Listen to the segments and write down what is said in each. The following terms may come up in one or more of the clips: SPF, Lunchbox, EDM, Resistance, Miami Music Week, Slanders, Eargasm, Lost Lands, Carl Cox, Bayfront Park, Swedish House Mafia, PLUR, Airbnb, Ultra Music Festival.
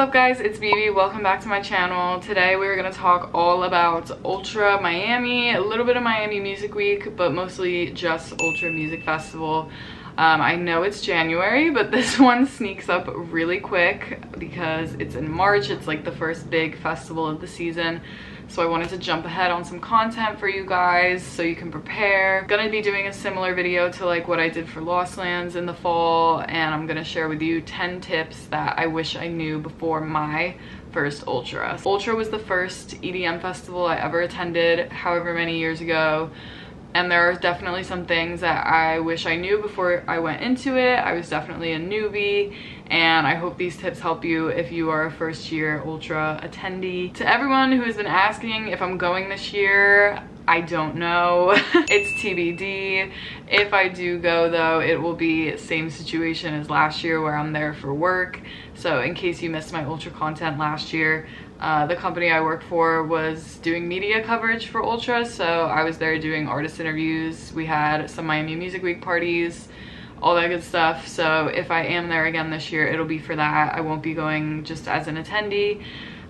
up guys, it's BB. Welcome back to my channel. Today we're gonna talk all about Ultra Miami, a little bit of Miami Music Week, but mostly just Ultra Music Festival. I know it's January, but this one sneaks up really quick because it's in March. It's like the first big festival of the season. So I wanted to jump ahead on some content for you guys so you can prepare. I'm gonna be doing a similar video to like what I did for Lost Lands in the fall, and I'm gonna share with you 10 tips that I wish I knew before my first Ultra. Ultra was the first EDM festival I ever attended, however many years ago. And there are definitely some things that I wish I knew before I went into it. I was definitely a newbie, and I hope these tips help you if you are a first year Ultra attendee. To everyone who has been asking if I'm going this year, I don't know. It's TBD. If I do go though, it will be same situation as last year where I'm there for work. So in case you missed my Ultra content last year, the company I worked for was doing media coverage for Ultra, so I was there doing artist interviews. We had some Miami Music Week parties, all that good stuff. So if I am there again this year, it'll be for that. I won't be going just as an attendee,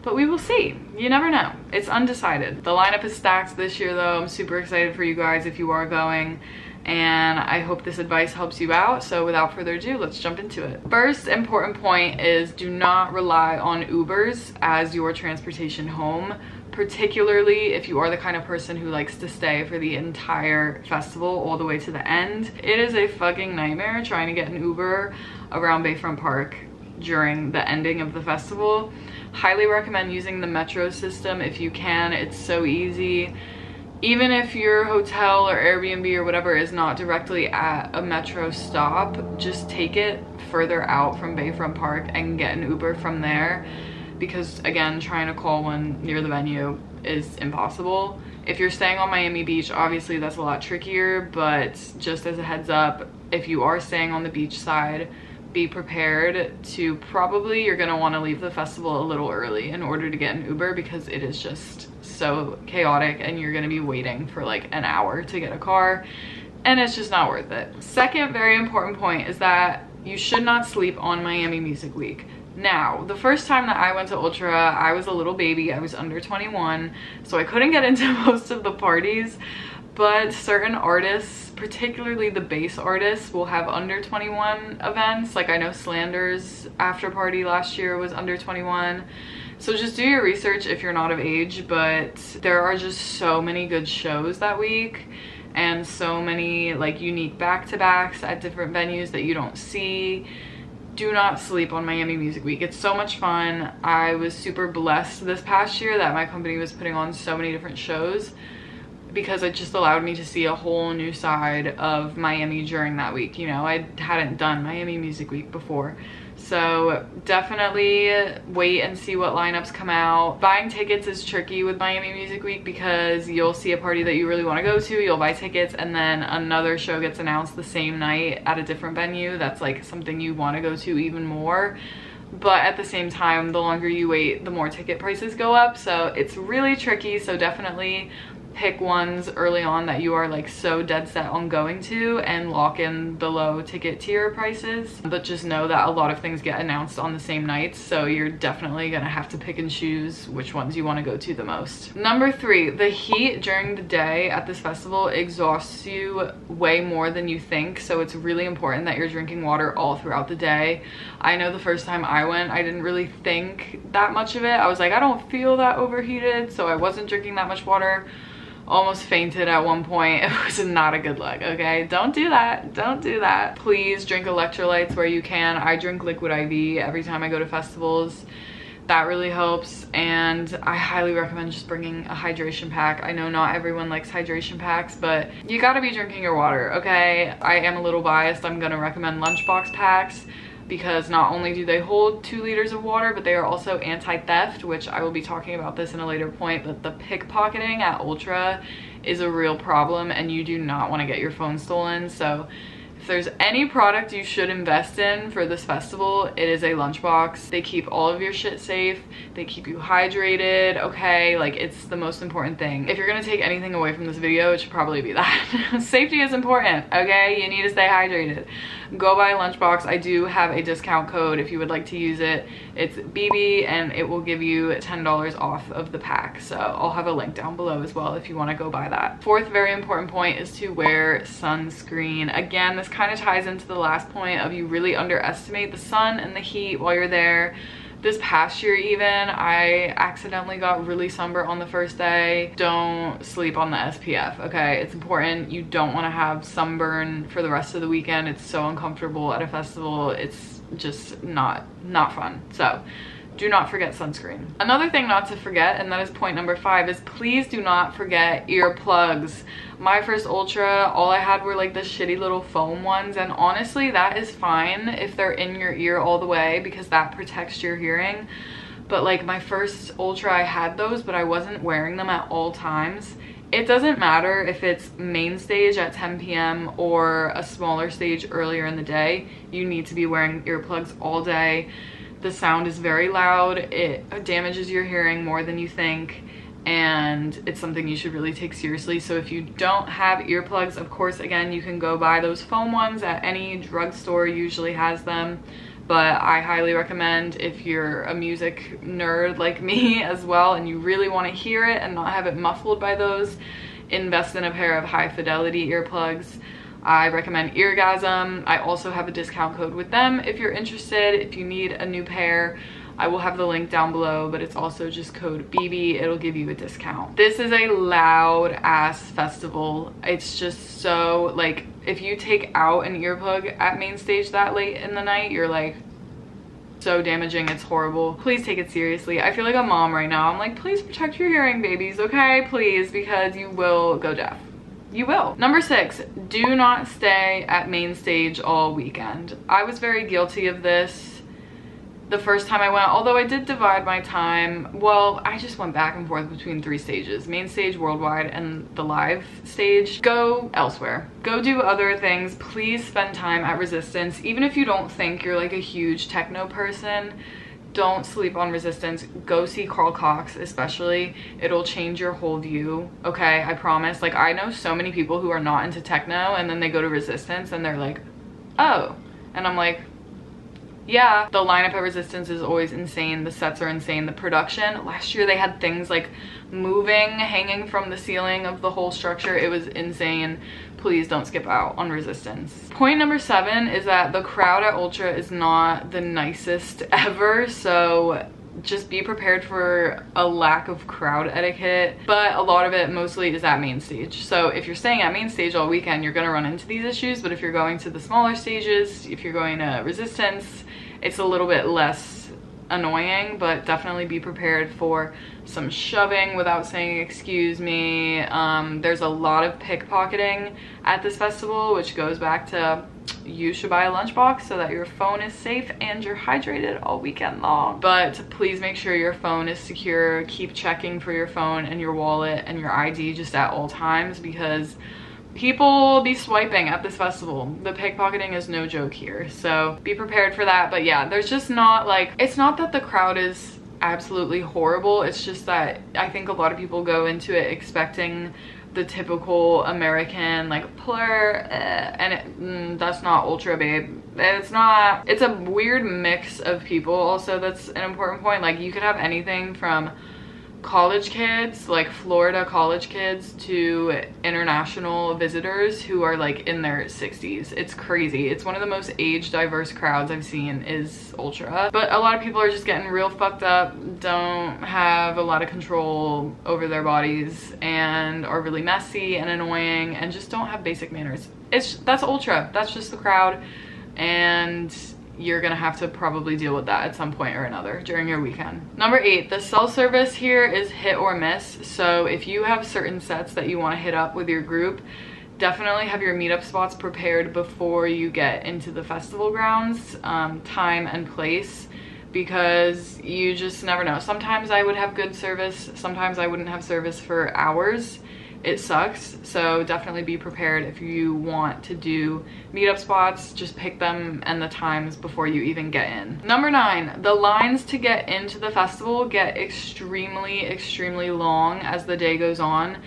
but we will see. You never know. It's undecided. The lineup is stacked this year though. I'm super excited for you guys if you are going, and I hope this advice helps you out. So without further ado, let's jump into it. First important point is do not rely on Ubers as your transportation home, particularly if you are the kind of person who likes to stay for the entire festival all the way to the end. It is a fucking nightmare trying to get an Uber around Bayfront Park during the ending of the festival. Highly recommend using the metro system if you can. It's so easy. Even if your hotel or Airbnb or whatever is not directly at a metro stop, just take it further out from Bayfront Park and get an Uber from there, because again, trying to call one near the venue is impossible. If you're staying on Miami Beach, obviously that's a lot trickier, but just as a heads up, if you are staying on the beach side, be prepared to probably, you're gonna wanna leave the festival a little early in order to get an Uber, because it is just so chaotic and you're gonna be waiting for like an hour to get a car, and it's just not worth it. Second very important point is that you should not sleep on Miami Music Week. Now, the first time that I went to Ultra, I was a little baby. I was under 21, so I couldn't get into most of the parties, but certain artists, particularly the bass artists, will have under 21 events. Like I know Slanders after party last year was under 21. So just do your research if you're not of age, but there are just so many good shows that week and so many like unique back-to-backs at different venues that you don't see. Do not sleep on Miami Music Week. It's so much fun. I was super blessed this past year that my company was putting on so many different shows, because it just allowed me to see a whole new side of Miami during that week. You know, I hadn't done Miami Music Week before. So definitely wait and see what lineups come out. Buying tickets is tricky with Miami Music Week because you'll see a party that you really want to go to, you'll buy tickets, and then another show gets announced the same night at a different venue that's like something you want to go to even more. But at the same time, the longer you wait, the more ticket prices go up. So it's really tricky, so definitely pick ones early on that you are like so dead set on going to and lock in the low ticket tier prices. But just know that a lot of things get announced on the same nights, so you're definitely gonna have to pick and choose which ones you want to go to the most. Number three, the heat during the day at this festival exhausts you way more than you think, so it's really important that you're drinking water all throughout the day. I know the first time I went, I didn't really think that much of it. I was like, I don't feel that overheated, so I wasn't drinking that much water. Almost fainted at one point. It was not a good look, okay? Don't do that, don't do that. Please drink electrolytes where you can. I drink Liquid IV every time I go to festivals. That really helps, and I highly recommend just bringing a hydration pack. I know not everyone likes hydration packs, but you gotta be drinking your water, okay? I am a little biased. I'm gonna recommend Lunchbox packs, because not only do they hold 2 liters of water, but they are also anti-theft, which I will be talking about this in a later point, but the pickpocketing at Ultra is a real problem, and you do not want to get your phone stolen. So If there's any product you should invest in for this festival, it is a Lunchbox. They keep all of your shit safe. They keep you hydrated, okay? Like, it's the most important thing. If you're gonna take anything away from this video, it should probably be that. Safety is important, okay? You need to stay hydrated. Go buy Lunchbox. I do have a discount code if you would like to use it. It's BB, and it will give you $10 off of the pack. So I'll have a link down below as well if you wanna go buy that. Fourth very important point is to wear sunscreen. Again, this kind of ties into the last point of you really underestimate the sun and the heat while you're there. This past year even, I accidentally got really sunburned on the first day. Don't sleep on the SPF, okay? It's important. You don't want to have sunburn for the rest of the weekend. It's so uncomfortable at a festival. It's just not fun. So do not forget sunscreen. Another thing not to forget, and that is point number 5, is please do not forget earplugs. My first Ultra, all I had were like the shitty little foam ones, and honestly that is fine if they're in your ear all the way because that protects your hearing. But like my first Ultra I had those, but I wasn't wearing them at all times. It doesn't matter if it's main stage at 10 p.m. or a smaller stage earlier in the day, you need to be wearing earplugs all day. The sound is very loud, it damages your hearing more than you think, and it's something you should really take seriously. So if you don't have earplugs, of course, again, you can go buy those foam ones at any drugstore, usually has them. But I highly recommend, if you're a music nerd like me as well, and you really want to hear it and not have it muffled by those, invest in a pair of high fidelity earplugs. I recommend Eargasm. I also have a discount code with them if you're interested. If you need a new pair, I will have the link down below, but it's also just code BB. It'll give you a discount. This is a loud ass festival. It's just so, like, if you take out an earplug at main stage that late in the night, you're like, so damaging, it's horrible. Please take it seriously. I feel like a mom right now. I'm like, please protect your hearing, babies, okay? Please, because you will go deaf. You will. Number 6, do not stay at main stage all weekend. I was very guilty of this the first time I went, although I did divide my time. Well, I just went back and forth between 3 stages, main stage, worldwide, and the live stage. Go elsewhere. Go do other things. Please spend time at Resistance. Even if you don't think you're like a huge techno person, don't sleep on Resistance. Go see Carl Cox, especially. It'll change your whole view, okay? I promise. Like, I know so many people who are not into techno, and then they go to Resistance and they're like, oh. And I'm like, yeah. The lineup at Resistance is always insane. The sets are insane. The production, last year they had things like moving, hanging from the ceiling of the whole structure. It was insane. Please don't skip out on Resistance. Point number 7 is that the crowd at Ultra is not the nicest ever, so just be prepared for a lack of crowd etiquette, but a lot of it mostly is at main stage. So if you're staying at main stage all weekend, you're gonna run into these issues, but if you're going to the smaller stages, if you're going to Resistance, it's a little bit less annoying, but definitely be prepared for some shoving without saying excuse me. There's a lot of pickpocketing at this festival, which goes back to you should buy a Lunchbox so that your phone is safe and you're hydrated all weekend long. But please make sure your phone is secure. Keep checking for your phone and your wallet and your ID just at all times, because people will be swiping at this festival. The pickpocketing is no joke here, so be prepared for that. But yeah, there's just not, like, it's not that the crowd is absolutely horrible, it's just that I think a lot of people go into it expecting the typical American, like, plur, and that's not Ultra, babe. It's not. It's a weird mix of people. Also, that's an important point. Like, you could have anything from college kids, like Florida college kids, to international visitors who are like in their 60s. It's crazy. It's one of the most age diverse crowds I've seen is Ultra, but a lot of people are just getting real fucked up, don't have a lot of control over their bodies, and are really messy and annoying and just don't have basic manners. That's Ultra. That's just the crowd, and you're gonna have to probably deal with that at some point or another during your weekend. Number 8, the cell service here is hit or miss. So if you have certain sets that you want to hit up with your group, definitely have your meetup spots prepared before you get into the festival grounds, time and place, because you just never know. Sometimes I would have good service, sometimes I wouldn't have service for hours. it sucks. So definitely be prepared if you want to do meetup spots. Just pick them and the times before you even get in. Number 9, the lines to get into the festival get extremely long as the day goes on.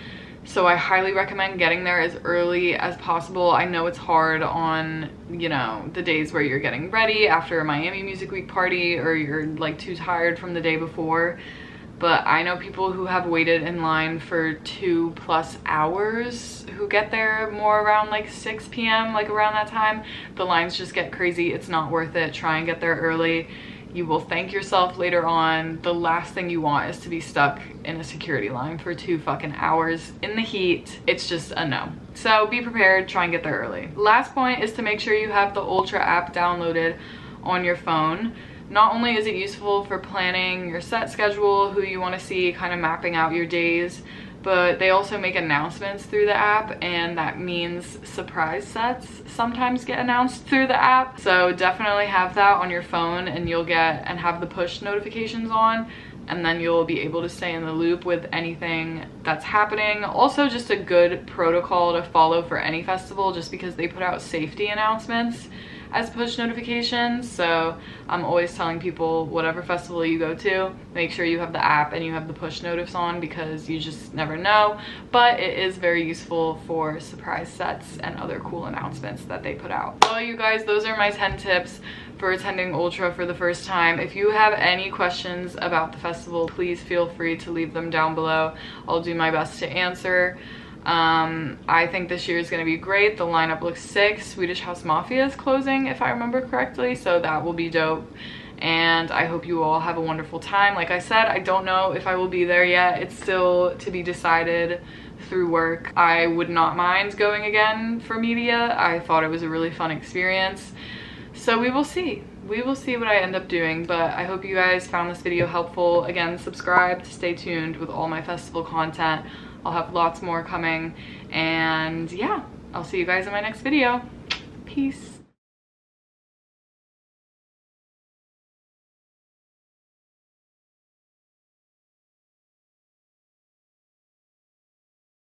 So I highly recommend getting there as early as possible. I know it's hard on, you know, the days where you're getting ready after a Miami Music Week party or you're like too tired from the day before. But I know people who have waited in line for 2+ hours who get there more around like 6 p.m., like around that time. The lines just get crazy. It's not worth it. Try and get there early. You will thank yourself later on. The last thing you want is to be stuck in a security line for 2 fucking hours in the heat. It's just a no. So be prepared, try and get there early. Last point is to make sure you have the Ultra app downloaded on your phone. Not only is it useful for planning your set schedule, who you want to see, kind of mapping out your days, but they also make announcements through the app, and that means surprise sets sometimes get announced through the app. So definitely have that on your phone, and you'll get and have the push notifications on, and then you'll be able to stay in the loop with anything that's happening. Also, just a good protocol to follow for any festival, just because they put out safety announcements as push notifications. So I'm always telling people, whatever festival you go to, make sure you have the app and you have the push notifs on, because you just never know. But it is very useful for surprise sets and other cool announcements that they put out. So you guys, those are my 10 tips for attending Ultra for the first time. If you have any questions about the festival, please feel free to leave them down below. I'll do my best to answer. I think this year is going to be great. The lineup looks sick. Swedish House Mafia is closing, if I remember correctly, so that will be dope. And I hope you all have a wonderful time. Like I said, I don't know if I will be there yet. It's still to be decided through work. I would not mind going again for media. I thought it was a really fun experience. So we will see. We will see what I end up doing, but I hope you guys found this video helpful. Again, subscribe to stay tuned with all my festival content. I'll have lots more coming, and yeah, I'll see you guys in my next video. Peace.